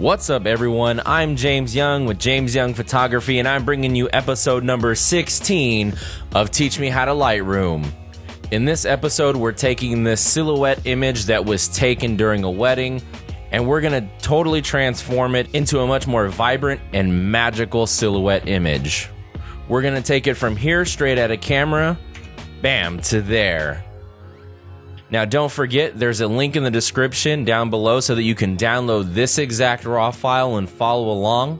What's up everyone, I'm James Young with James Young Photography, and I'm bringing you episode number 16 of Teach Me How to Lightroom. In this episode, we're taking this silhouette image that was taken during a wedding, and we're gonna totally transform it into a much more vibrant and magical silhouette image. We're gonna take it from here straight at a camera, bam, to there. Now don't forget, there's a link in the description down below so that you can download this exact RAW file and follow along.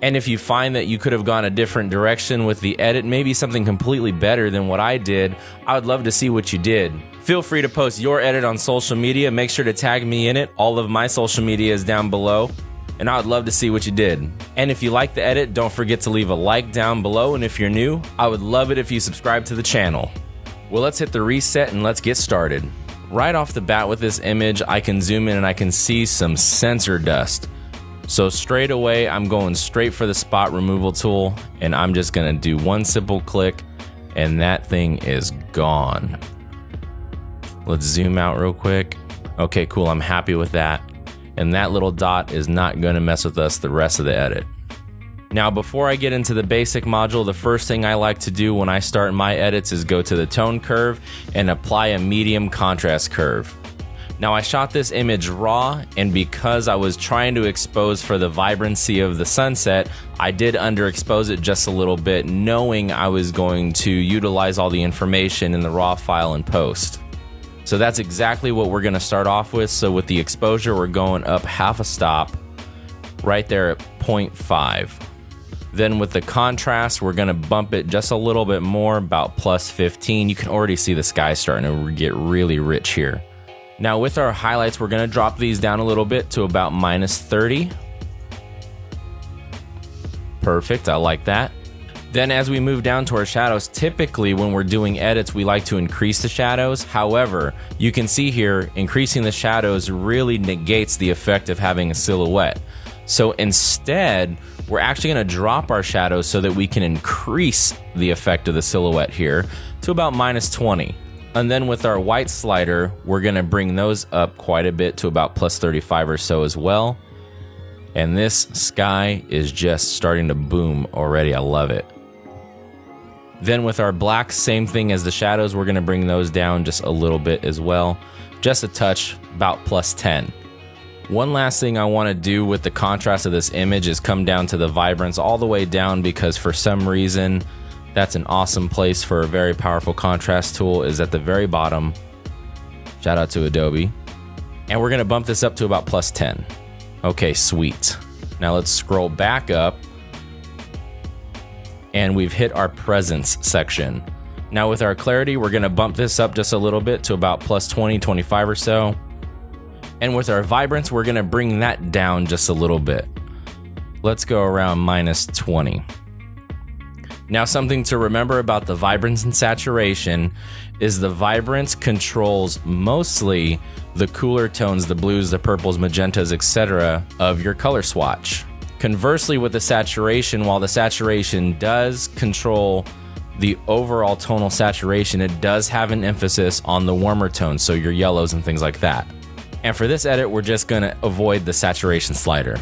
And if you find that you could have gone a different direction with the edit, maybe something completely better than what I did, I would love to see what you did. Feel free to post your edit on social media. Make sure to tag me in it. All of my social media is down below, and I would love to see what you did. And if you like the edit, don't forget to leave a like down below. And if you're new, I would love it if you subscribe to the channel. Well, let's hit the reset and let's get started. Right off the bat with this image, I can zoom in and I can see some sensor dust. So straight away, I'm going straight for the spot removal tool, and I'm just gonna do one simple click and that thing is gone. Let's zoom out real quick. Okay, cool, I'm happy with that. And that little dot is not gonna mess with us the rest of the edit. Now, before I get into the basic module, the first thing I like to do when I start my edits is go to the tone curve and apply a medium contrast curve. Now, I shot this image raw, and because I was trying to expose for the vibrancy of the sunset, I did underexpose it just a little bit, knowing I was going to utilize all the information in the raw file in post. So that's exactly what we're gonna start off with. So with the exposure, we're going up half a stop right there at 0.5. Then with the contrast, we're gonna bump it just a little bit more, about plus 15. You can already see the sky starting to get really rich here. Now with our highlights, we're gonna drop these down a little bit to about minus 30. Perfect, I like that. Then as we move down to our shadows, typically when we're doing edits, we like to increase the shadows. However, you can see here, increasing the shadows really negates the effect of having a silhouette. So instead, we're actually gonna drop our shadows so that we can increase the effect of the silhouette here to about minus 20. And then with our white slider, we're gonna bring those up quite a bit to about plus 35 or so as well. And this sky is just starting to boom already, I love it. Then with our blacks, same thing as the shadows, we're gonna bring those down just a little bit as well. Just a touch, about plus 10. One last thing I want to do with the contrast of this image is come down to the vibrance all the way down, because for some reason that's an awesome place for a very powerful contrast tool, is at the very bottom. Shout out to Adobe. And we're going to bump this up to about plus 10. Okay, sweet. Now let's scroll back up, and we've hit our presence section. Now with our clarity, we're going to bump this up just a little bit to about plus 20, 25 or so. And with our vibrance, we're gonna bring that down just a little bit. Let's go around minus 20. Now something to remember about the vibrance and saturation is the vibrance controls mostly the cooler tones, the blues, the purples, magentas, etc. of your color swatch. Conversely with the saturation, while the saturation does control the overall tonal saturation, it does have an emphasis on the warmer tones, so your yellows and things like that. And for this edit, we're just gonna avoid the saturation slider.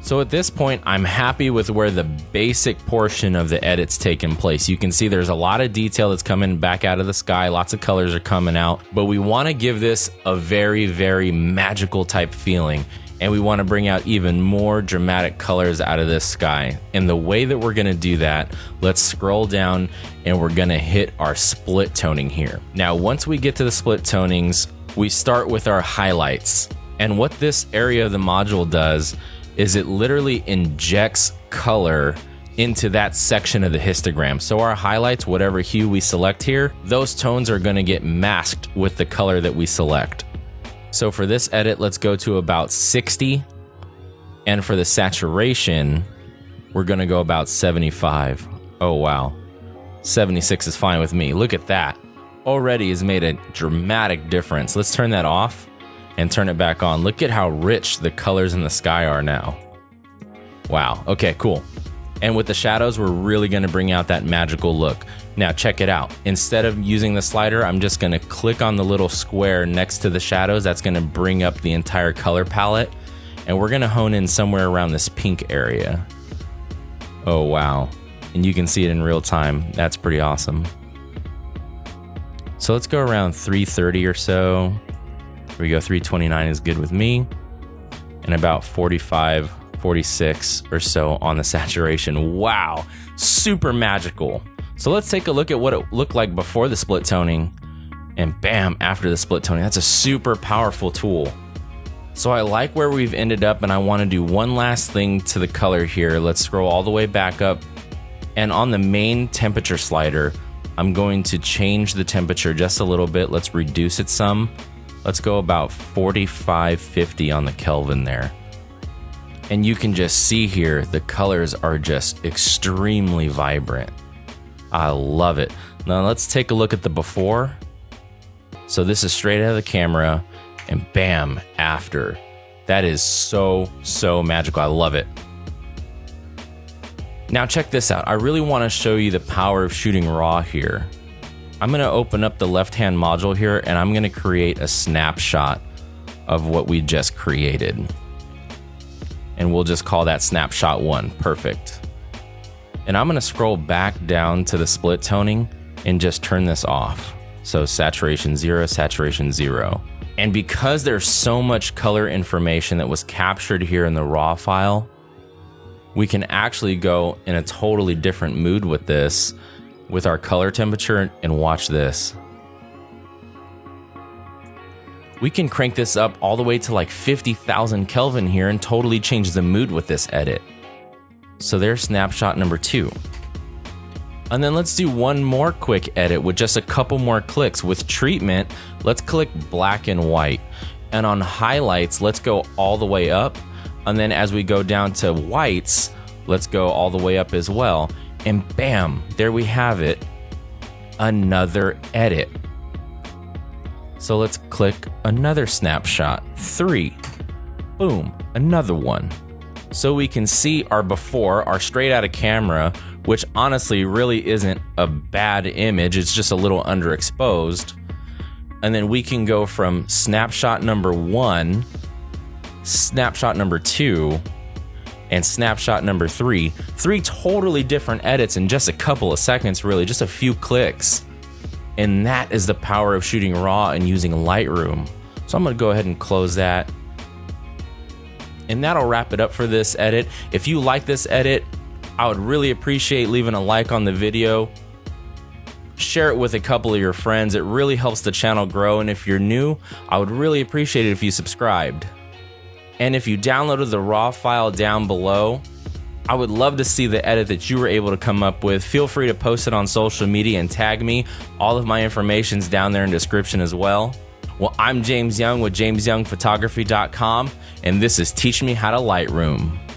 So at this point, I'm happy with where the basic portion of the edit's taken place. You can see there's a lot of detail that's coming back out of the sky, lots of colors are coming out, but we wanna give this a very, very magical type feeling. And we wanna bring out even more dramatic colors out of this sky. And the way that we're gonna do that, let's scroll down and we're gonna hit our split toning here. Now, once we get to the split tonings, we start with our highlights. And what this area of the module does is it literally injects color into that section of the histogram. So our highlights, whatever hue we select here, those tones are gonna get masked with the color that we select. So for this edit, let's go to about 60. And for the saturation, we're gonna go about 75. Oh wow, 76 is fine with me, look at that. Already has made a dramatic difference. Let's turn that off and turn it back on. Look at how rich the colors in the sky are now. Wow, okay, cool. And with the shadows, we're really gonna bring out that magical look. Now check it out. Instead of using the slider, I'm just gonna click on the little square next to the shadows. That's gonna bring up the entire color palette. and we're gonna hone in somewhere around this pink area. Oh wow, and you can see it in real time. That's pretty awesome. So let's go around 330 or so. Here we go, 329 is good with me, and about 45, 46 or so on the saturation. Wow, super magical. So let's take a look at what it looked like before the split toning and bam, after the split toning. That's a super powerful tool. So I like where we've ended up, and I want to do one last thing to the color here. Let's scroll all the way back up, and on the main temperature slider, I'm going to change the temperature just a little bit. Let's reduce it some. Let's go about 45, 50 on the Kelvin there. And you can just see here, the colors are just extremely vibrant. I love it. Now let's take a look at the before. So this is straight out of the camera, and bam, after. That is so, so magical. I love it. Now check this out. I really want to show you the power of shooting RAW here. I'm going to open up the left-hand module here, and I'm going to create a snapshot of what we just created. And we'll just call that snapshot one. Perfect. And I'm going to scroll back down to the split toning and just turn this off. So saturation zero, saturation zero. And because there's so much color information that was captured here in the RAW file, we can actually go in a totally different mood with this, with our color temperature, and watch this. We can crank this up all the way to like 50,000 Kelvin here and totally change the mood with this edit. So there's snapshot number two. And then let's do one more quick edit with just a couple more clicks. With treatment, let's click black and white. And on highlights, let's go all the way up. And then as we go down to whites, let's go all the way up as well. And bam, there we have it, another edit. So let's click another snapshot, three. Boom, another one. So we can see our before, our straight out of camera, which honestly really isn't a bad image, it's just a little underexposed. And then we can go from snapshot number one, snapshot number two, and snapshot number three. Three totally different edits in just a couple of seconds, really, just a few clicks. And that is the power of shooting RAW and using Lightroom. So I'm gonna go ahead and close that. And that'll wrap it up for this edit. If you like this edit, I would really appreciate leaving a like on the video. Share it with a couple of your friends. It really helps the channel grow. And if you're new, I would really appreciate it if you subscribed. And if you downloaded the RAW file down below, I would love to see the edit that you were able to come up with. Feel free to post it on social media and tag me. All of my information's down there in the description as well. Well, I'm James Young with JamesYoungPhotography.com, and this is Teach Me How to Lightroom.